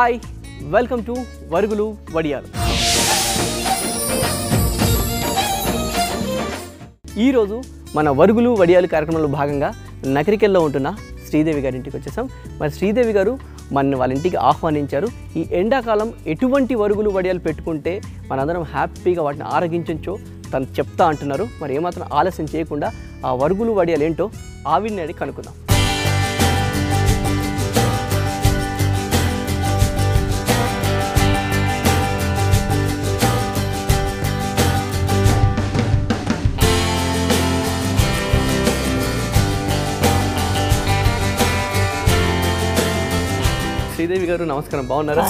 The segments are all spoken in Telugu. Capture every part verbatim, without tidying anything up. Hi, welcome to Vorugulu Vadiyalu. ఈ రోజు మన వరుగులు వడియాలు కార్యక్రమంలో భాగంగా నకరికల్లో ఉంటున్న శ్రీదేవి గారి ఇంటికి వచ్చేసాం. మరి శ్రీదేవి గారు మన వాళ్ళ ఇంటికి ఆహ్వానించారు. ఈ ఎండాకాలం ఎటువంటి వరుగులు వడియాలు పెట్టుకుంటే మనందరం హ్యాపీగా వాటిని ఆరగించొచ్చో తను చెప్తా అంటున్నారు. మరి ఏమాత్రం ఆలస్యం చేయకుండా ఆ వరుగులు వడియాలు ఏంటో ఆవిడ్ని అడిగి కనుక్కుందాం. శ్రీదేవి గారు నమస్కారం, బాగున్నారా?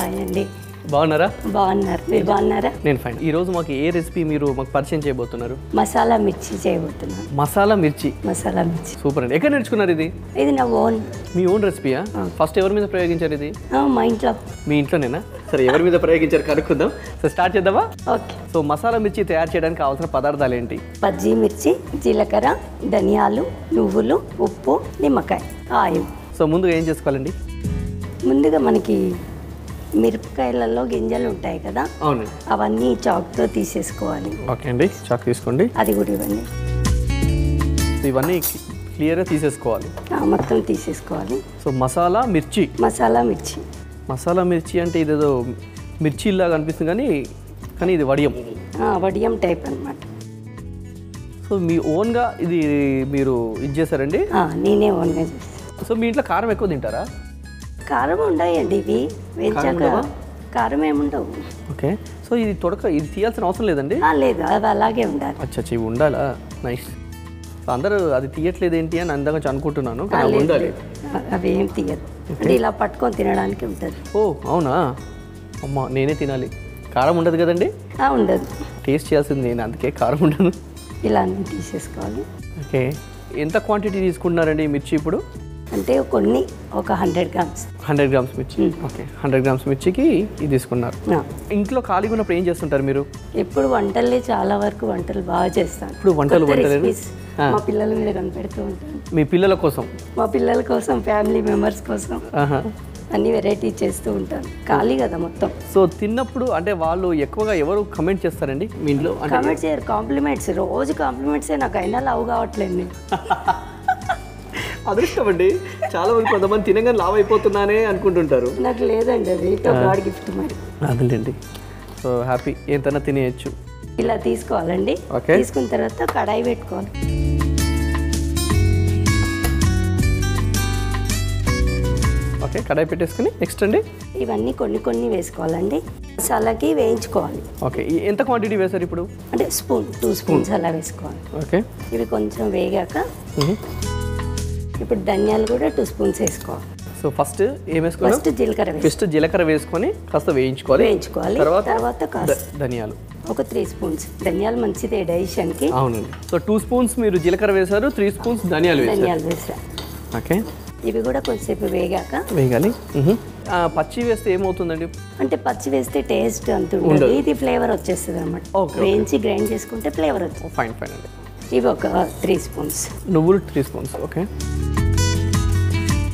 బాగున్నారా? బాగున్నారు. నేను ఫైన్. ఈ రోజు మాకు ఏ రెసిపీ మీరు మాకు పరిచయం చేయబోతున్నారు? మసాలా మిర్చి చేయబోతున్నారు. మసాలా మిర్చి. మసాలా మిర్చి సూపర్ అండి. ఎక్కడ నేర్చుకున్నారు ఇది? ఇది నా ఓన్. మీ ఓన్ రెసిపీయా? ఫస్ట్ ఎవరి మీద ప్రయోగించారు ఇది? మా ఇంట్లో. మీ ఇంట్లోనేనా? సరే, ఎవరి మీద ప్రయోగించారు కనుక్కుందాం. సో స్టార్ట్ చేద్దామా? ఓకే. సో మసాలా మిర్చి తయారు చేయడానికి కావాల్సిన పదార్థాలు ఏంటి? పచ్చి మిర్చి, జీలకర్ర, ధనియాలు, నువ్వులు, ఉప్పు, నిమ్మకాయ, ఆయిల్. సో ముందుగా ఏం చేసుకోవాలండి? ముందుగా మనకి మిరపకాయలలో గింజలు ఉంటాయి కదా, అవన్నీ చాక్తో తీసేసుకోవాలి. ఓకే అండి, చాక్ తీసుకోండి. అది కూడా ఇవన్నీ ఇవన్నీ క్లియర్గా తీసేసుకోవాలి, మొత్తం తీసేసుకోవాలి. సో మసాలా మిర్చి. మసాలా మిర్చి. మసాలా మిర్చి అంటే ఇదేదో మిర్చి లాగా అనిపిస్తుంది కానీ కానీ ఇది వడియం, వడియం టైప్ అన్నమాట. సో మీ ఓన్గా ఇది మీరు ఇది చేశారండి? నేనే ఓన్గా చేస్తాను. సో మీ ఇంట్లో కారం ఎక్కువ తింటారా? కారం ఉండయండి, ఇవి వేయించాక కారం ఏముండవు. ఓకే. సో ఇది తొడక, ఇది తీయాల్సిన అవసరం లేదండి? లేదు, అది అలాగే ఉండాలి. అచ్చా, ఇవి ఉండాలా? నైస్. అందరూ అది తీయట్లేదు ఏంటి అని అందంగా అనుకుంటున్నాను. అవి ఏం తీయదు, అంటే ఇలా పట్టుకొని తినడానికి ఉంటుంది. ఓ అవునా? అమ్మ, నేనే తినాలి. కారం ఉండదు కదండి? ఉండదు. టేస్ట్ చేయాల్సింది నేను, అందుకే కారం ఉండదు. ఇలా అన్నీ తీసేసుకోవాలి. ఓకే. ఎంత క్వాంటిటీ తీసుకుంటున్నారండి మిర్చి ఇప్పుడు? అంటే కొన్ని ఒక హండ్రెడ్ గ్రామ్స్. హండ్రెడ్ గ్రామ్స్ మిర్చి. ఓకే, హండ్రెడ్ గ్రామ్స్ మిర్చికి ఇది తీసుకున్నారు. ఇంట్లో ఖాళీగా ఉన్నప్పుడు ఏం చేస్తుంటారు మీరు? ఎప్పుడు వంటలే, చాలా వరకు వంటలు బాగా చేస్తాను. ఇప్పుడు వంటలు వంటలు మా పిల్లల మీద కనిపెడుతూ ఉంటాను. మీ పిల్లల కోసం? మా పిల్లల కోసం, ఫ్యామిలీ మెంబర్స్ కోసం అన్ని వెరైటీ చేస్తూ ఉంటాను. ఖాళీ కదా మొత్తం. సో తిన్నప్పుడు అంటే వాళ్ళు ఎక్కువగా ఎవరు కమెంట్ చేస్తారండి మీ ఇంట్లో? కమెంట్ చేయరు, కాంప్లిమెంట్స్. రోజు కాంప్లిమెంట్సే. నాకు అయినా లావు కావట్లేదు. అదృష్టం అండి. చాలా మంది కొంతమంది తినగానే లావ్ అయిపోతున్నానే అనుకుంటుంటారు. నాకు లేదండి, అది గాడ్ గిఫ్ట్ మరి. అదేండి. సో హ్యాపీ, ఎంతైనా తినేయచ్చు. ఇలా తీసుకోవాలండి. ఓకే. తీసుకున్న తర్వాత కడాయి పెట్టుకోవాలి. ఓకే, కడాయి పెట్టేసుకుని నెక్స్ట్ అండి ఇవన్నీ కొన్ని కొన్ని వేసుకోవాలండి. మసాలాకి వేయించుకోవాలి. ఓకే. ఎంత క్వాంటిటీ వేస్తారు ఇప్పుడు? అంటే స్పూన్, టూ స్పూన్స్ అలా వేసుకోవాలి. ఓకే. ఇవి కొంచెం వేగాక ఇప్పుడు ధనియాలు కూడా టూ స్పూన్స్ వేసుకోవాలి. సో ఫస్ట్ ఏం వేసుకోవాలి? ఫస్ట్ జీలకర్ర. ఫస్ట్ జీలకర్ర వేసుకొని కాస్త వేయించుకోవాలి. వేయించుకోవాలి. తర్వాత ధనియాలు ఒక త్రీ స్పూన్స్. ధనియాలు మంచిదే డైజెషన్కి. అవునండి. సో టూ స్పూన్స్ మీరు జీలకర్ర వేశారు, త్రీ స్పూన్స్ ధనియాలు వేశారు. ధనియాలు వేశారు. ఓకే. ఇవి కూడా కొంచెంసేపు వేగాక వేగాలి. పచ్చి వేస్తే ఏమవుతుందండి? అంటే పచ్చి వేస్తే టేస్ట్ అంత ఉంటుంది, ఇది ఫ్లేవర్ వచ్చేస్తుంది అనమాట. వేయించి గ్రైండ్ చేసుకుంటే ఫ్లేవర్ వస్తుంది. ఫైన్ ఫైన్ అండి. ఇవి ఒక త్రీ స్పూన్స్ నువ్వులు, త్రీ స్పూన్స్. ఓకే.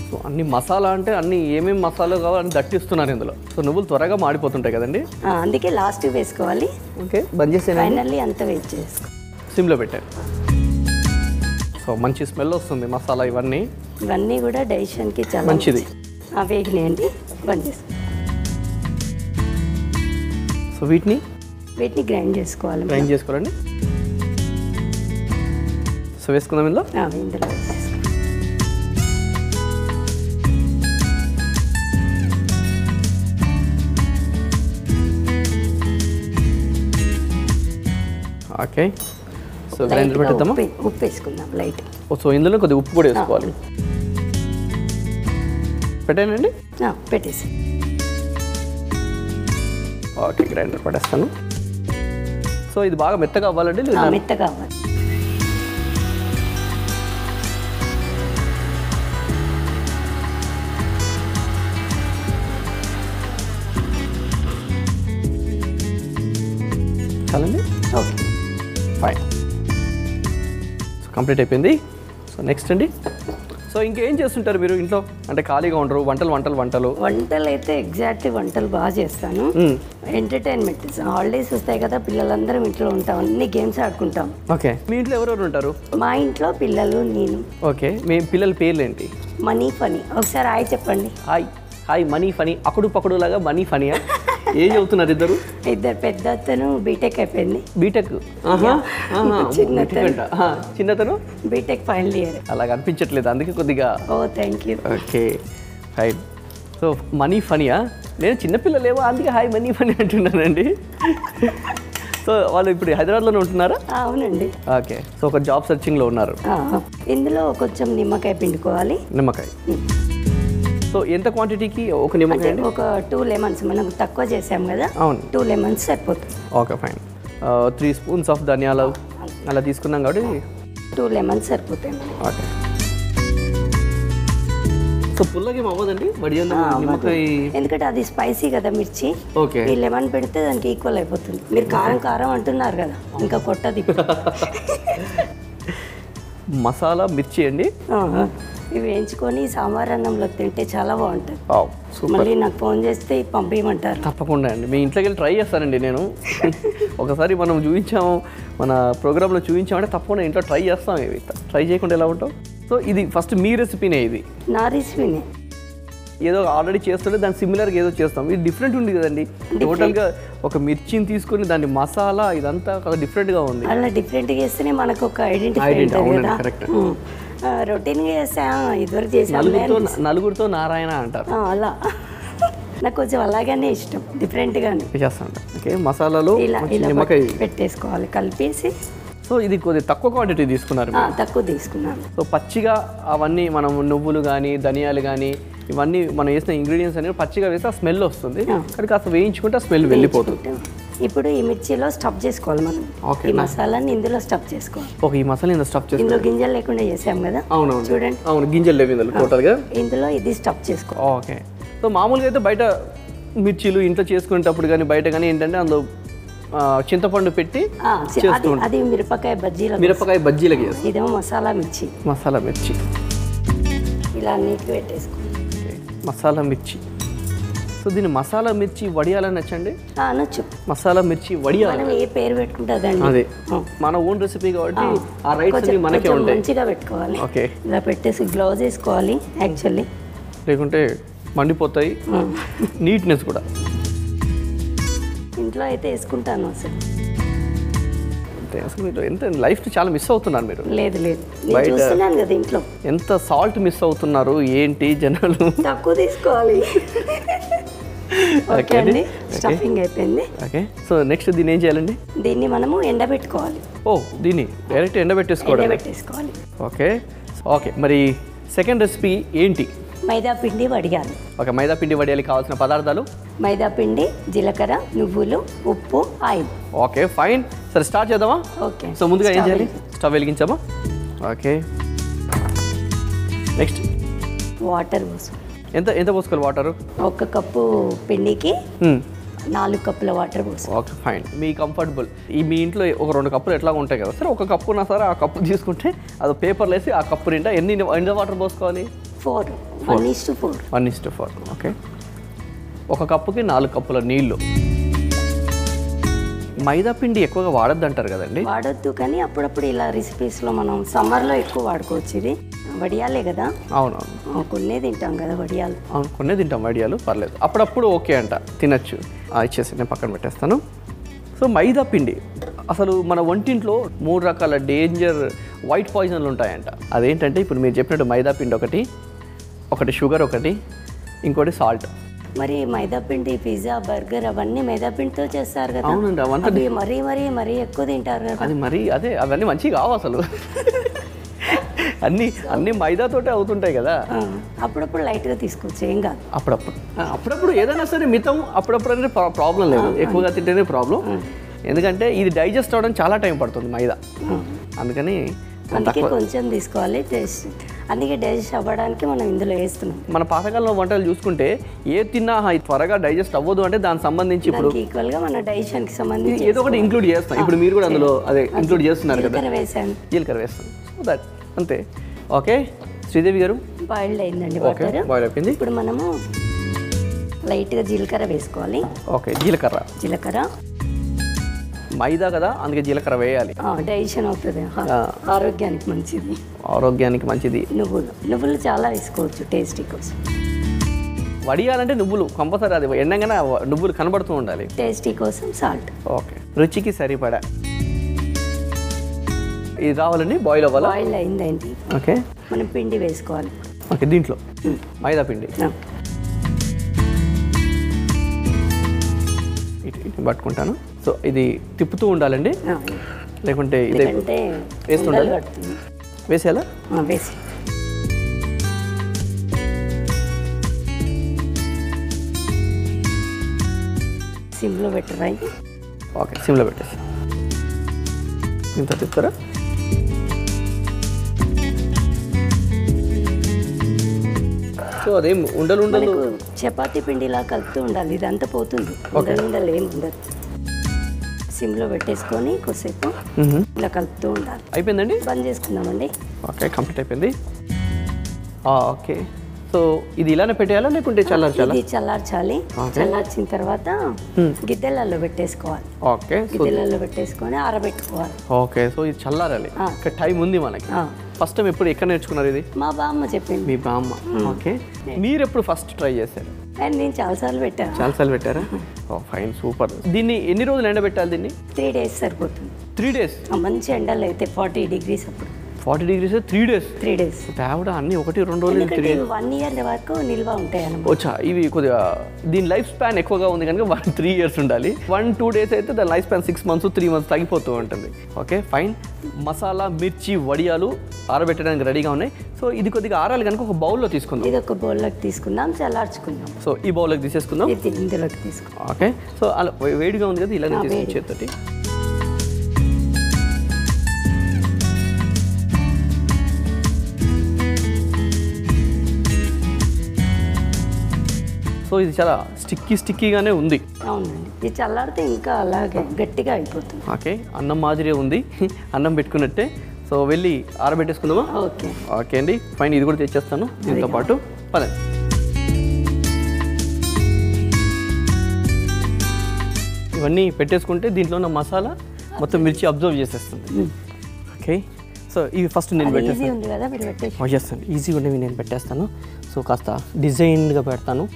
సో అన్ని మసాలా అంటే అన్ని ఏమేమి మసాలా కావాలని దట్టిస్తున్నారు ఇందులో. సో నువ్వులు త్వరగా మాడిపోతుంటాయి కదండి, అందుకే లాస్ట్ వేసుకోవాలి. ఓకే, బంద్ చేసి ఫైనల్లీ అంత వేసేసుకో. సిమ్లో పెట్టారు. సో మంచి స్మెల్ వస్తుంది మసాలా. ఇవన్నీ ఇవన్నీ కూడా డైజెషన్కి చాలా మంచిది. వేగినాయండి, బంద్ చేసి. సో వీటిని వీటిని గ్రైండ్ చేసుకోవాలి. గ్రైండ్ చేసుకోవాలండి. సో వేసుకుందాం ఇందులో. ఇందులో ఓకే. సో గ్రైండర్ పెట్టేద్దామా? ఉప్పు వేసుకుందాం లైట్. సో ఇందులో కొద్దిగా ఉప్పు కూడా వేసుకోవాలి. పెట్టానండి, పెట్టేసి. ఓకే, గ్రైండర్ పడేస్తాను. సో ఇది బాగా మెత్తగా అవ్వాలండి. మెత్తగా అవ్వాలి. చాలండి. Okay, fine. సో కంప్లీట్ అయిపోయింది. సో నెక్స్ట్ అండి, so So, what do you do in your house? Like, khaliga untaru, vantalu, vantalu, vantalu. Vantalu aithe exactly vantalu baa chestanu. Entertainment. Holidays vastayi kada pillalandaru intlo untam, anni games aadukuntam. Okay. Mee intlo evaru untaru? Ma intlo pillalu nenu. Okay. Mee pillalu perlu enti? Money funny. Okasari hi cheppandi. Hi. Hi money funny. Akudu pakudu laga money funny. What are you doing? I'm B-Tech. B-Tech? Aha. I'm Chinnatanu. B-Tech final year. Oh, thank you. Okay. Fine. So, money funny, huh? I'm Chinnapilla, hi money funny. So, are you in Hyderabad? Yes. Okay. So, you're job searching? Yes. I'm Nimmakai. So, what quantity is it? two lemons. We have two lemons. Okay, fine. Uh, three spoons of dhania. two lemons. Okay. So, pulla ke mava dandi, badiya na spicy kada mirchi. Okay. Ee lemon pedte daniki equal ayipotundi. Meer karam karam antunnaru kada. Inka kottadi. Masala mirchi andi. I will tell you that I will tell you that I will tell you that I will tell you that I will tell you that I will tell you that I will tell you that I will tell So, this is the first recipe. My recipe. You already done it and similar to it. It's different. Different. Routine is a good thing. Nalugurto Narayana. I have different things. Yes, okay. Masala lo. So, this is a quantity. Yes, it's a quantity. So, pachiga, avani, manavulugani, danialagani, Ivani, Manayasna ingredients and pachiga is a smell of Sunday. Because we inch put a smell very potent. Now, we will stop this masala in this masala. Okay, masala in this stop this. We will stop this. Okay. So, Maamul is the bite of Michilu, interchasco, and bite again, and the Chintapandu pitti. Ah, see, that's Mirapakai Bajila. Mirapakai Bajila. This is masala mirchi. Masala mirchi. Masala mirchi. So, do you like Masala Mirchi Vadiyalu? Yes, I like Masala Mirchi Vadiyalu. We don't have any name. That's right. Our own recipe is right. Our rights are right. Okay. We put this gloves is calling, actually. Like, it's a neatness. I don't know. Life to చాలా మిస్ అవుతున్నారు లేదు లేదు నేను చూస్తున్నాను కదా ఇంట్లో ఎంత సాల్ట్ మిస్ అవుతున్నారు ఏంటి జనాలు తక్కువ తీసుకోవాలి ఓకే అండి స్టఫింగ్ అయిపోయింది ఓకే సో నెక్స్ట్ దీన్ని ఏం చేయాలండి దీన్ని మనము ఎండబెట్టుకోవాలి ఓ దీన్ని డైరెక్ట్ ఎండబెట్టేసుకోవాలి ఎండబెట్టేసుకోవాలి ఓకే ఓకే మరి సెకండ్ రెసిపీ ఏంటి మైదా పిండి వడియాలు ఓకే మైదా పిండి వడియాలు కావాల్సిన పదార్థాలు మైదా పిండి జీలకర్ర నువ్వులు ఉప్పు ఆయిల్ ఓకే ఫైన్ సరే స్టార్ట్ చేద్దామా ఓకే సో ముందుగా ఏం చేయాలి స్టవ్ వెలిగించామా ఓకే నెక్స్ట్ వాటర్ పోసుకోవాలి ఎంత ఎంత పోసుకోవాలి వాటర్ ఒక కప్పు పిండికి నాలుగు కప్పుల వాటర్ పోసుకోవాలి ఓకే ఫైన్ మీ కంఫర్టబుల్ ఈ మీ ఇంట్లో ఒక రెండు కప్పులు ఎట్లా ఉంటాయి కదా సరే ఒక కప్పునా సరే ఆ కప్పు తీసుకుంటే అది పేపర్లో వేసి ఆ కప్పు నిండా ఎన్ని ఎన్ని వాటర్ పోసుకోవాలి four. Four. one is to four. one is to four. Okay. One cup is four cups of water. Maida Pindi is very good. But in the recipes, we have a summer. We have a vadiyalu. We have a vadiyalu. We have a vadiyalu. That's okay. That's okay. That's okay. So, Maida Pindi. అసలు మన వంటింట్లో మూడు రకాల డేంజర్ వైట్ పాయిజన్లు ఉంటాయంట అదేంటంటే ఇప్పుడు మీరు చెప్పినట్టు మైదా పిండి ఒకటి ఒకటి షుగర్ ఒకటి ఇంకోటి సాల్ట్ మరి మైదా పిండి పిజ్జా బర్గర్ అవన్నీ మైదా పిండితో చేస్తారు కదా అవునండి అవంతా మరీ మరీ మరీ ఎక్కువ తింటారు కదా అది మరీ అదే అవన్నీ మంచి కావు అసలు అన్నీ అన్నీ మైదాతోటే అవుతుంటాయి కదా అప్పుడప్పుడు లైట్గా తీసుకోవచ్చు ఏం కాదు అప్పుడప్పుడు అప్పుడప్పుడు ఏదైనా సరే మితం అప్పుడప్పుడు అనేది ప్రాబ్లం లేదు ఎక్కువగా తింటేనే ప్రాబ్లం ఎందుకంటే ఇది డైజెస్ట్ అవడం చాలా టైం పడుతుంది మైదా అందుకని అందుకే కొంచెం తీసుకోవాలి టేస్ట్ అందుకే డైజెస్ట్ అవ్వడానికి మనం ఇందులో వేస్తున్నాం మన పాతకాలంలో వంటలు చూసుకుంటే ఏ తిన్నా త్వరగా డైజెస్ట్ అవ్వదు అంటే దానికి సంబంధించి ఇప్పుడు ఈక్వల్గా మన డైజెషన్కి సంబంధించి ఏదో ఒకటి ఇంక్లూడ్ చేస్తాం ఇప్పుడు మీరు కూడా అందులో అదే ఇంక్లూడ్ చేస్తున్నారు కదా జీలకర్ర వేసాను జీలకర్ర వేస్తాను సో దట్ అంతే okay so Sridevi Garu? Boiled ayindandi butter. Okay, boil ayindi. Ippudu manamu light ga jilakara veskovali. Okay, jilakara. Jilakara. Maida kada anduke jilakara veyali. Ah, digestion avutadi. Arogyaniki manchidi. Arogyaniki manchidi. Nuvulu. Nuvulu chaala vesukochu tasty kosam. వడియాలంటే నువ్వులు కంపల్సరీ అది ఎండంగానే నువ్వులు కనబడుతూ ఉండాలి టేస్టీ కోసం సాల్ట్ ఓకే రుచికి సరిపడా ఇది రావాలని బాయిల్ అవ్వాలి బాయిల్ అయిందండి ఓకే మనం పిండి వేసుకోవాలి ఓకే దీంట్లో మైదా పిండి ఇట్ ఇట్ పట్టుకుంటాను సో ఇది తిప్పుతూ ఉండాలండి లేకుంటే ఇదే వేస్తుండాలి వేసేలా వేసి సిమ్లో పెట్టరా ఓకే సిమ్లో పెట్టేసి ఇంత తిప్పుతారా సో అదేం ఉండలు ఉండలు చపాతీ పిండిలా కలుపుతూ ఉండాలి ఇదంతా పోతుంది ఉండలు ఉండలు ఏమి ఉండదు సిమ్లో పెట్టేసుకొని కొద్దిసేపు ఇలా కలుపుతూ ఉండాలి అయిపోయిందండి బంద్ చేసుకుందామండి ఓకే కంప్లీట్ అయిపోయింది ఓకే సో ఇది ఇలానే పెట్టేయాలా లేకుంటే చల్లార్చాలి చల్లార్చాలి చల్లార్చిన తర్వాత గిద్దెలలో పెట్టేసుకోవాలి ఓకే గిద్దెలలో పెట్టేసుకొని ఆరబెట్టుకోవాలి ఓకే సో ఇది చల్లారాలి ఇంకా టైం ఉంది మనకి ఫస్ట్ టైం ఎప్పుడు ఎక్కడ నేర్చుకున్నారు ఇది మా బామ్మ చెప్పింది మీ బామ్మ ఓకే మీరు ఎప్పుడు ఫస్ట్ ట్రై చేశారు నేను చాలాసార్లు పెట్టాను చాలాసార్లు పెట్టారా ఓ ఫైన్ సూపర్ దీన్ని ఎన్ని రోజులు ఎండబెట్టాలి దీన్ని త్రీ డేస్ సరిపోతుంది త్రీ డేస్ మంచి ఎండలు అయితే ఫార్టీ డిగ్రీస్ అప్పుడు forty degrees three days three days తేడా అన్ని ఒకటి రెండు రోజులు త్రీ డేస్ వన్ ఇయర్ వరకు నిల్వ ఉంటాయి అన్నమాట వచ్చా ఇవి కొద్దిగా దీని లైఫ్ స్పాన్ ఎక్కువగా ఉంది కనుక వన్ త్రీ ఇయర్స్ ఉండాలి వన్ టూ డేస్ అయితే దాని life span six months three months తగ్గిపోతూ ఉంటుంది ఓకే ఫైన్ మసాలా మిర్చి వడియాలు ఆరబెట్టడానికి రెడీగా ఉన్నాయి సో ఇది కొద్దిగా ఆరాలి కనుక ఒక బౌల్లో తీసుకుందాం ఇది ఒక బౌల్లోకి తీసుకుందాం చల్లార్చుకుందాం సో ఈ బౌల్లోకి తీసేసుకుందాం ఇందులోకి తీసుకుందాం ఓకే సో అలా వేడిగా ఉంది కదా ఇలానే తీసుకుని చేతితోటి సో ఇది చాలా స్టిక్కీ స్టిక్కీగానే ఉంది అవునండి ఇది చల్లారితే ఇంకా అలాగే గట్టిగా అయిపోతుంది ఓకే అన్నం మాదిరే ఉంది అన్నం పెట్టుకున్నట్టే సో వెళ్ళి ఆరబెట్టేసుకుందామా ఓకే ఓకే అండి ఫైన్ ఇది కూడా తెచ్చేస్తాను దీంతో పాటు పదే ఇవన్నీ పెట్టేసుకుంటే దీంట్లో ఉన్న మసాలా మొత్తం మిర్చి అబ్జర్వ్ చేసేస్తుంది ఓకే సో ఇవి ఫస్ట్ నేను పెట్టేస్తాను ఈజీగా ఉండేవి నేను పెట్టేస్తాను సో కాస్త డిజైన్గా పెడతాను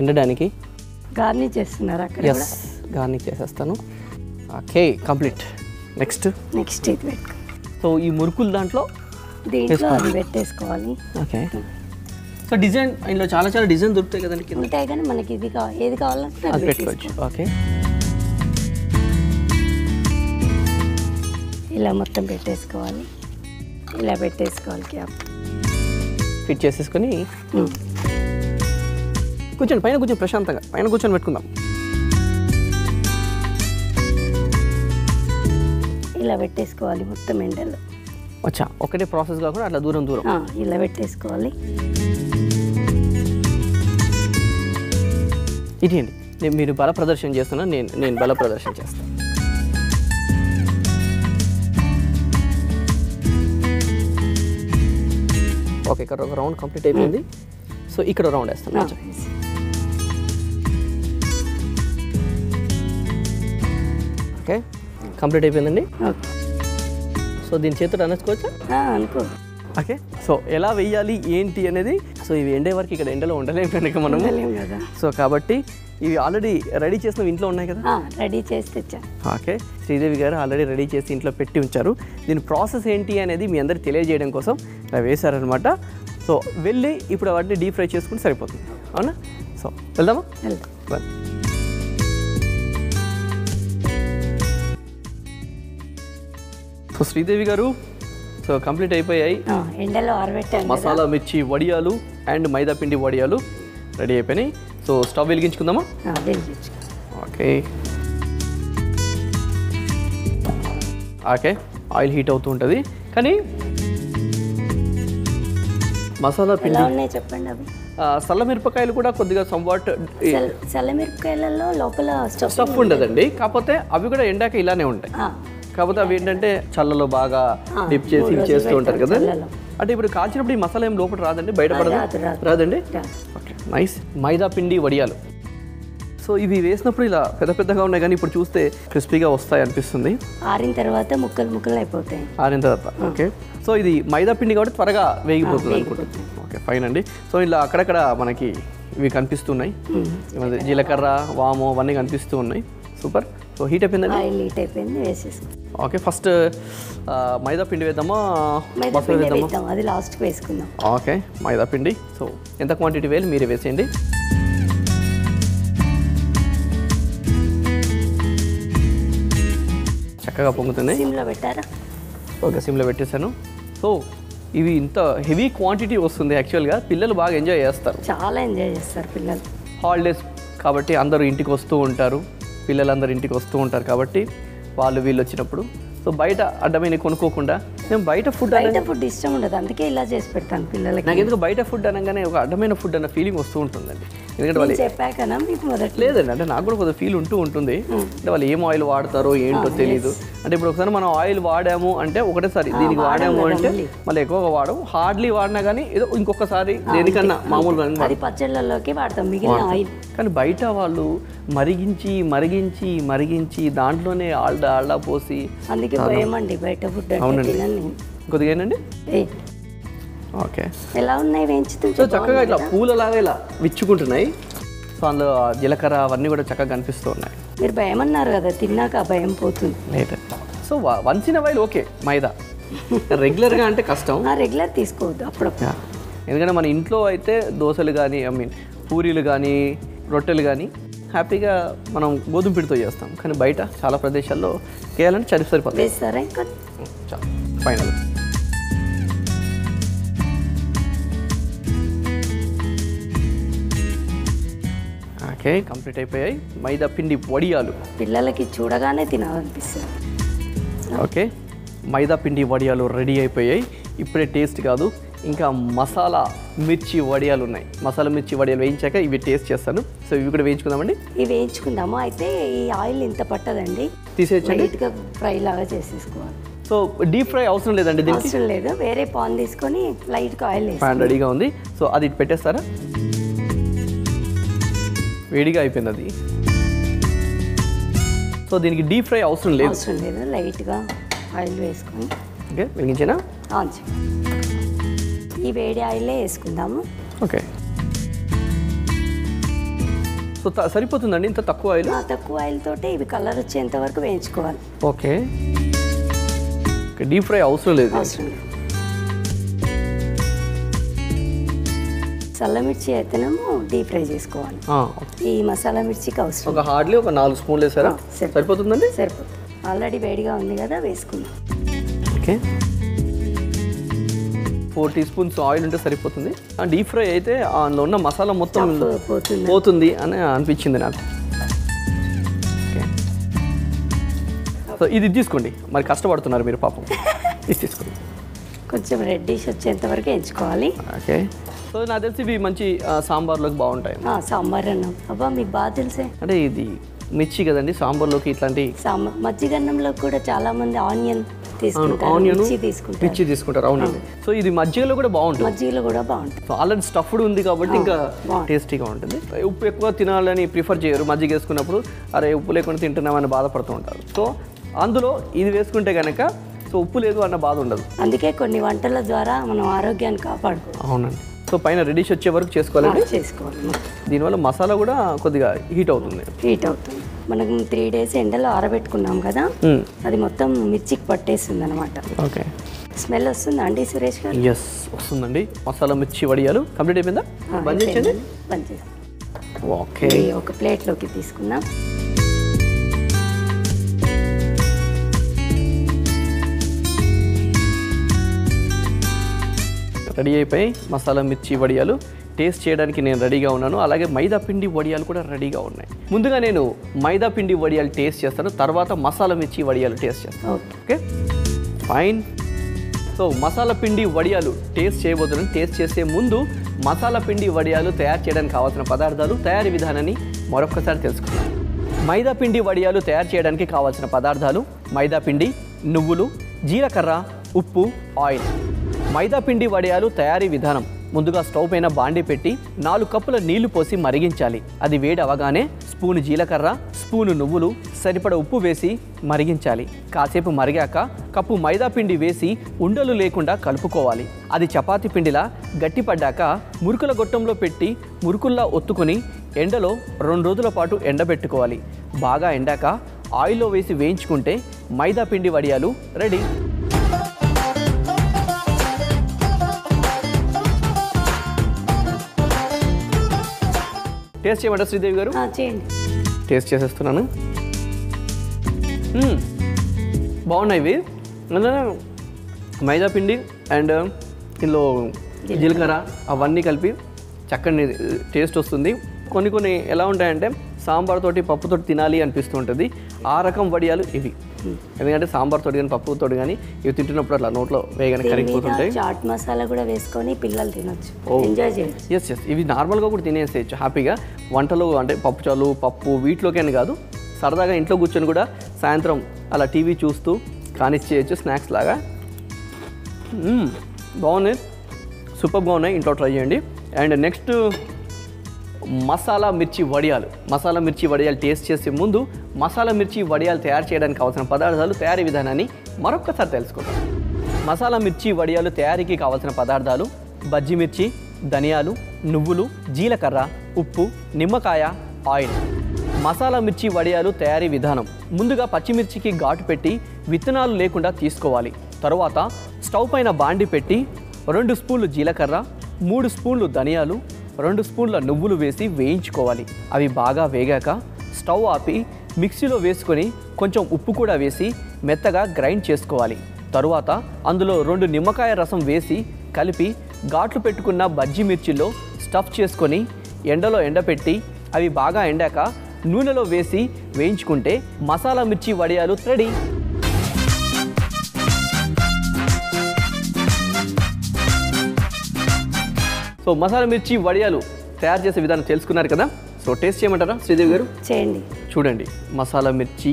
ఎండడానికి గార్నిష్ చేస్తున్నారా అక్కడ గార్నిష్ చేసేస్తాను ఓకే కంప్లీట్ నెక్స్ట్ నెక్స్ట్ ఇది సో ఈ మురుకులు దాంట్లో దీంట్లో అది పెట్టేసుకోవాలి ఓకే సో డిజైన్ ఇందులో చాలా చాలా డిజైన్ దొరుకుతాయి కదండి కింద ఉంటాయి కానీ మనకి ఇది ఏది కావాలంటే అది పెట్టుకోవచ్చు ఓకే ఇలా మొత్తం పెట్టేసుకోవాలి ఇలా పెట్టేసుకోవాలి క్యాప్ ఫిట్ చేసేసుకొని కూర్చోండి పైన కూర్చొని ప్రశాంతంగా పైన కూర్చొని పెట్టుకుందాం ఇలా పెట్టేసుకోవాలి మొత్తం ఎండలు వచ్చా ఒకటే ప్రాసెస్ కాకుండా అట్లా దూరం దూరం ఇలా పెట్టేసుకోవాలి ఇది అండి నేను మీరు బల ప్రదర్శన చేస్తున్నా నేను నేను బల ప్రదర్శన చేస్తాను ఓకే ఇక్కడ ఒక రౌండ్ కంప్లీట్ అయిపోయింది సో ఇక్కడ రౌండ్ వేస్తాను ఓకే కంప్లీట్ అయిపోయిందండి సో దీని చేతులు అనసుకోవచ్చా అనుకో ఓకే సో ఎలా వేయాలి ఏంటి అనేది సో ఇవి ఎండే వరకు ఇక్కడ ఎండలో ఉండలేము కనుక మనం సో కాబట్టి ఇవి ఆల్రెడీ రెడీ చేసిన ఇంట్లో ఉన్నాయి కదా రెడీ చేసి తెచ్చా ఓకే శ్రీదేవి గారు ఆల్రెడీ రెడీ చేసి ఇంట్లో పెట్టి ఉంచారు దీని ప్రాసెస్ ఏంటి అనేది మీ అందరికీ తెలియజేయడం కోసం ఇలా వేశారనమాట సో వెళ్ళి ఇప్పుడు వాటిని డీప్ ఫ్రై చేసుకుని సరిపోతుంది అవునా సో వెళ్దామా వెళ్దాం సో శ్రీదేవి గారు సో కంప్లీట్ అయిపోయాయి ఎండలో ఆరబెట్టాను మసాలా మిర్చి వడియాలు అండ్ మైదా పిండి వడియాలు రెడీ అయిపోయినాయి సో స్టవ్ వెలిగించుకుందామా ఓకే ఓకే ఆయిల్ హీట్ అవుతూ ఉంటుంది కానీ మసాలా పిండి ఉన్నాయి చెప్పండి అవి సల్లమిరపకాయలు కూడా కొద్దిగా సంవాట్ సల్లమిరపకాయలలో లోపల స్టఫ్ ఉండదండి కాకపోతే అవి కూడా ఎండాక ఇలానే ఉంటాయి కాకపోతే అవి ఏంటంటే చల్లలో బాగా డిప్ చేసి చేస్తూ ఉంటారు కదా అంటే ఇప్పుడు కాల్చినప్పుడు ఈ మసాలా ఏం లోపల రాదండి, బయటపడదు రాదండి. Okay nice. మైదా పిండి వడియాలు. సో ఇవి వేసినప్పుడు ఇలా పెద్ద పెద్దగా ఉన్నాయి కానీ ఇప్పుడు చూస్తే క్రిస్పీగా వస్తాయి అనిపిస్తుంది. ఆరిన తర్వాత ముక్కలు ముక్కలు అయిపోతాయి ఆరిన తర్వాత. ఓకే సో ఇది మైదా పిండి కాబట్టి త్వరగా వేగిపోతుంది అనుకుంటుంది. ఓకే ఫైన్ అండి. సో ఇలా అక్కడక్కడ మనకి ఇవి కనిపిస్తున్నాయి, జీలకర్ర వాము అవన్నీ కనిపిస్తూ ఉన్నాయి. సూపర్. సో హీట్ అయిపోయిందండి, ఆయిల్ హీట్ అయిపోయింది, వేసేసుకోండి. ఓకే ఫస్ట్ మైదా పిండి వేద్దామా? అది లాస్ట్కి వేసుకుందాం. ఓకే మైదా పిండి. సో ఎంత క్వాంటిటీ వేయాలి మీరే వేసేయండి. చక్కగా పొంగుతున్నాయి. సిమ్లో పెట్టారా? ఓకే సిమ్లో పెట్టేశాను. సో ఇవి ఇంత హెవీ క్వాంటిటీ వస్తుంది. యాక్చువల్గా పిల్లలు బాగా ఎంజాయ్ చేస్తారు, చాలా ఎంజాయ్ చేస్తారు పిల్లలు. హాలిడేస్ కాబట్టి అందరూ ఇంటికి వస్తూ ఉంటారు, పిల్లలందరూ ఇంటికి వస్తూ ఉంటారు కాబట్టి వాళ్ళు వీళ్ళు వచ్చినప్పుడు సో బయట అడ్డమైన కొనుక్కోకుండా మేము బయట ఫుడ్ బయట ఫుడ్ ఇష్టం ఉండదు, అందుకే ఇలా చేసి పెడతాను పిల్లలకి. నాకు ఎందుకు బయట ఫుడ్ అనగానే ఒక అడ్డమైన ఫుడ్ అన్న ఫీలింగ్ వస్తూ ఉంటుందండి. ఎందుకంటే వాళ్ళు చెప్పాకనా మీకు మొదటి లేదండి, అంటే నాకు కూడా కొంత ఫీల్ ఉంటూ ఉంటుంది. అంటే వాళ్ళు ఏం ఆయిల్ వాడతారో ఏంటో తెలీదు. అంటే ఇప్పుడు ఒకసారి మనం ఆయిల్ వాడాము అంటే ఒకటేసారి దీనికి వాడాము అంటే మళ్ళీ ఎక్కువగా వాడము, హార్డ్లీ వాడినా కానీ ఏదో ఇంకొకసారి దేనికన్నా మామూలుగా పచ్చళ్ళలోకి వాడతాం మిగిలిన ఆయిల్. కానీ బయట వాళ్ళు మరిగించి మరిగించి మరిగించి దాంట్లోనే ఆల్డా ఆల్డా పోసి అందుకే భయమండి బయట ఫుడ్. అవునండి కొద్దిగా ఏనండి. ఓకే ఎలా ఉన్నాయి వేయించుతుంది? సో చక్కగా ఇలా పూలలాగా ఇలా విచ్చుకుంటున్నాయి. సో అందులో జీలకర్ర అవన్నీ కూడా చక్కగా కనిపిస్తూ ఉన్నాయి. మీరు భయం అన్నారు కదా, తిన్నాక భయం పోతుంది లేదా? So once in while okay. Maida రెగ్యులర్గా అంటే కష్టం, రెగ్యులర్ తీసుకోవద్దు అప్పుడప్పుడు. ఎందుకంటే మన ఇంట్లో అయితే దోశలు కానీ ఐ మీన్ పూరీలు కానీ రొట్టెలు కానీ హ్యాపీగా మనం గోధుమ పిండితో చేస్తాం, కానీ బయట చాలా ప్రదేశాల్లో చేయాలంటే చలి సరిపోతుంది. ఫైనల్ ఓకే కంప్లీట్ అయిపోయాయి మైదా పిండి వడియాలు. పిల్లలకి చూడగానే తినాలనిపిస్తుంది. ఓకే మైదా పిండి వడియాలు రెడీ అయిపోయాయి. ఇప్పుడే టేస్ట్ కాదు, ఇంకా మసాలా మిర్చి వడియాలు ఉన్నాయి. మసాలా మిర్చి వడియాలు వేయించాక ఇవి టేస్ట్ చేస్తాను. సో ఇవి కూడా వేయించుకుందామండి. ఇవి వేయించుకుందాము. అయితే ఈ ఆయిల్ ఇంత పట్టదండి, తీసేసి ఫ్రై లాగా చేసేసుకోవాలి. సో డీప్ ఫ్రై అవసరం లేదండి, దీనికి అవసరం లేదు. వేరే పాన్ తీసుకొని లైట్గా ఆయిల్ వేసి రెడీగా ఉంది. సో అది ఇటు పెట్టేస్తారా? వేడిగా అయిపోయింది అది. సో దీనికి డీప్ ఫ్రై అవసరం లేదు, అవసరం లేదు. లైట్గా ఆయిల్ వేసుకొని ఓకే వెలిగించేనా? ఈ వేడి ఆయిలే వేసుకుందాము. ఓకే సో సరిపోతుందండి ఇంత తక్కువ ఆయిల్. తక్కువ ఆయిల్ తోటే ఇవి కలర్ వచ్చేంత వరకు వేయించుకోవాలి. ఓకే డీప్ ఫ్రై అవసరం లేదు. మసాలా మిర్చి అయితేనేమో డీప్ ఫ్రై చేసుకోవాలి. ఈ మసాలా మిర్చికి అవసరం ఒక హార్డ్లీ ఒక నాలుగు స్పూన్లు వేసారా? సరిపోతుందండి, సరిపోతుంది. ఆల్రెడీ వేడిగా ఉంది కదా వేసుకుందాం. Okay four tea spoons oil ఉంటే సరిపోతుంది. డీప్ ఫ్రై అయితే అందులో ఉన్న మసాలా మొత్తం పోతుంది అని అనిపించింది నాకు. సో ఇది తీసుకోండి, మరి కష్టపడుతున్నారు మీరు పాపం. ఇది తీసుకోండి, కొంచెం రెడ్డిష్ వచ్చేంత వరకు ఎంచుకోవాలి. ఓకే సో నాకు తెలిసి ఇవి మంచి సాంబార్లోకి బాగుంటాయి. సాంబార్ అన్నం అబ్బా మీకు బాగా తెలిసే, అంటే ఇది మిర్చి కదండి సాంబార్లోకి ఇట్లాంటి సాంబార్ మజ్జిగ అన్నంలోకి కూడా చాలా మంది ఆనియన్ తీసుకుంటారు. అవునండి. సో ఇది మజ్జిగలో కూడా బాగుంటుంది, మజ్జిగలో కూడా బాగుంటుంది. సో ఆల్రెడీ స్టఫ్డ్ ఉంది కాబట్టి ఇంకా టేస్టీగా ఉంటుంది. ఉప్పు ఎక్కువ తినాలని ప్రిఫర్ చేయరు, మజ్జిగ వేసుకున్నప్పుడు అరే ఉప్పు లేకుండా తింటున్నామని బాధపడుతూ ఉంటారు. సో అందులో ఇది వేసుకుంటే కనుక సో ఉప్పు లేదు అన్న బాధ ఉండదు. అందుకే కొన్ని వంటల ద్వారా మనం ఆరోగ్యాన్ని కాపాడుకో. అవునండి. సో పైన రెడీష్ వచ్చే వరకు చేసుకోవాలండి, చేసుకోవాలి. దీనివల్ల మసాలా కూడా కొద్దిగా హీట్ అవుతుంది, హీట్ అవుతుంది. మనకు త్రీ డేస్ ఎండలో ఆరబెట్టుకున్నాం కదా, అది మొత్తం మిర్చికి పట్టేస్తుంది అనమాట. ఓకే స్మెల్ వస్తుందా అండి సురేష్ గారు? ఎస్ వస్తుందండి. మసాలా మిర్చి వడియాలు కంప్లీట్ అయిపోయిందా? బంద్ చేయండి, బంద్ చేయండి. ఓకే ఒక ప్లేట్లోకి తీసుకున్నాం. రెడీ అయిపోయి మసాలా మిర్చి వడియాలు టేస్ట్ చేయడానికి నేను రెడీగా ఉన్నాను. అలాగే మైదా పిండి వడియాలు కూడా రెడీగా ఉన్నాయి. ముందుగా నేను మైదా పిండి వడియాలు టేస్ట్ చేస్తాను, తర్వాత మసాలా మిర్చి వడియాలు టేస్ట్ చేస్తాను. Okay fine. సో మసాలా పిండి వడియాలు టేస్ట్ చేయబోతున్నాను. టేస్ట్ చేసే ముందు మసాలా పిండి వడియాలు తయారు చేయడానికి కావాల్సిన పదార్థాలు, తయారీ విధానాన్ని మరొకసారి తెలుసుకున్నాను. మైదా పిండి వడియాలు తయారు చేయడానికి కావాల్సిన పదార్థాలు మైదా పిండి, నువ్వులు, జీలకర్ర, ఉప్పు, ఆయిల్. మైదా పిండి వడియాలు తయారీ విధానం. ముందుగా స్టవ్ పైన బాండి పెట్టి నాలుగు కప్పుల నీళ్లు పోసి మరిగించాలి. అది వేడి అవగానే స్పూను జీలకర్ర, స్పూను నువ్వులు, సరిపడ ఉప్పు వేసి మరిగించాలి. కాసేపు మరిగాక కప్పు మైదా పిండి వేసి ఉండలు లేకుండా కలుపుకోవాలి. అది చపాతీ పిండిలా గట్టిపడ్డాక మురుకుల గొట్టంలో పెట్టి మురుకుల్లా ఒత్తుకొని ఎండలో రెండు రోజుల పాటు ఎండబెట్టుకోవాలి. బాగా ఎండాక ఆయిల్లో వేసి వేయించుకుంటే మైదా పిండి వడియాలు రెడీ. టేస్ట్ చేయమంటారా శ్రీదేవి గారు? చేయండి. టేస్ట్ చేసేస్తున్నాను. బాగున్నాయి ఇవి. మైదా పిండి అండ్ ఇందులో జీలకర్ర అవన్నీ కలిపి చక్కని టేస్ట్ వస్తుంది. కొన్ని కొన్ని ఎలా ఉంటాయంటే సాంబార్ తోటి పప్పుతో తినాలి అనిపిస్తూ ఉంటుంది. ఆ రకం వడియాలు ఇవి. ఎందుకంటే సాంబార్ తోటి కానీ పప్పుతో కానీ ఇవి తింటున్నప్పుడు అట్లా నోట్లో వేయగానే కరిగిపోతుంటాయి. చాట్ మసాలా కూడా వేసుకొని పిల్లలు తినొచ్చు, ఎంజాయ్ చేయొచ్చు. ఎస్ ఎస్ ఇవి నార్మల్గా కూడా తినేసేయచ్చు హ్యాపీగా. వంటలో అంటే పప్పుచాలు, పప్పు వీటిలోకైనా కాదు, సరదాగా ఇంట్లో కూర్చొని కూడా సాయంత్రం అలా టీవీ చూస్తూ కానిచ్చేయచ్చు స్నాక్స్ లాగా. బాగున్నాయి, సూపర్గా ఉన్నాయి. ఇంట్లో ట్రై చేయండి. అండ్ నెక్స్ట్ మసాలా మిర్చి వడియాలు. మసాలా మిర్చి వడియాలు టేస్ట్ చేసే ముందు మసాలా మిర్చి వడియాలు తయారు చేయడానికి కావాల్సిన పదార్థాలు, తయారీ విధానాన్ని మరొకసారి తెలుసుకుందాం. మసాలా మిర్చి వడియాలు తయారీకి కావాల్సిన పదార్థాలు: బజ్జి మిర్చి, ధనియాలు, నువ్వులు, జీలకర్ర, ఉప్పు, నిమ్మకాయ, ఆయిల్. మసాలా మిర్చి వడియాలు తయారీ విధానం: ముందుగా పచ్చిమిర్చికి ఘాటు పెట్టి విత్తనాలు లేకుండా తీసుకోవాలి. తరువాత స్టవ్ పైన బాండి పెట్టి రెండు స్పూన్లు జీలకర్ర, మూడు స్పూన్లు ధనియాలు, రెండు స్పూన్ల నువ్వులు వేసి వేయించుకోవాలి. అవి బాగా వేగాక స్టవ్ ఆపి మిక్సీలో వేసుకొని కొంచెం ఉప్పు కూడా వేసి మెత్తగా గ్రైండ్ చేసుకోవాలి. తరువాత అందులో రెండు నిమ్మకాయ రసం వేసి కలిపి ఘాట్లు పెట్టుకున్న బజ్జీ మిర్చిలో స్టఫ్ చేసుకొని ఎండలో ఎండపెట్టి అవి బాగా ఎండాక నూనెలో వేసి వేయించుకుంటే మసాలా మిర్చి వడియాలు రెడీ. సో మసాలా మిర్చి వడియాలు తయారు చేసే విధానం తెలుసుకున్నారు కదా. సో టేస్ట్ చేయమంటారా శ్రీదేవి గారు? చేయండి. చూడండి మసాలా మిర్చి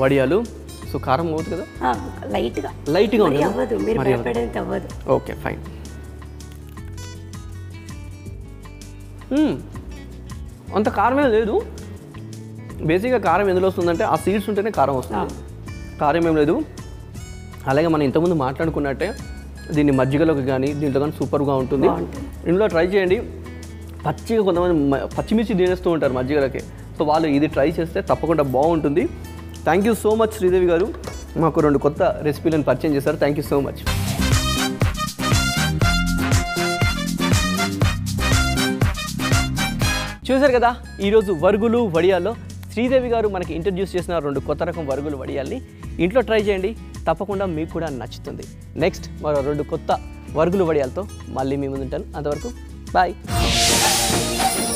వడియాలు. సో కారం అవుతుంది కదా, లైట్గా లైట్గా ఉంటుంది. Okay fine. అంత కారమే లేదు. బేసిక్గా కారం ఎందులో వస్తుందంటే ఆ సీడ్స్ ఉంటేనే కారం వస్తుంది. కారం ఏం లేదు. అలాగే మనం ఇంతకుముందు మాట్లాడుకున్నట్టే దీన్ని మజ్జిగలోకి కానీ దీంట్లో కానీ సూపర్గా ఉంటుంది. ఇందులో ట్రై చేయండి. పచ్చిగా కొంతమంది పచ్చిమిర్చి తినేస్తూ ఉంటారు మజ్జిగలకి. సో వాళ్ళు ఇది ట్రై చేస్తే తప్పకుండా బాగుంటుంది. Thank you so much Sridevi garu, మాకు రెండు కొత్త రెసిపీలను పరిచయం చేశారు. Thank you so much. చూశారు కదా ఈరోజు వరుగులు వడియాల్లో శ్రీదేవి గారు మనకి ఇంట్రడ్యూస్ చేసిన రెండు కొత్త రకం వరుగులు వడియాల్ని. ఇంట్లో ట్రై చేయండి, తప్పకుండా మీకు కూడా నచ్చుతుంది. నెక్స్ట్ మరో రెండు కొత్త వరుగులు వడియాలతో మళ్ళీ మీ ముందుంటాను. అంతవరకు బాయ్.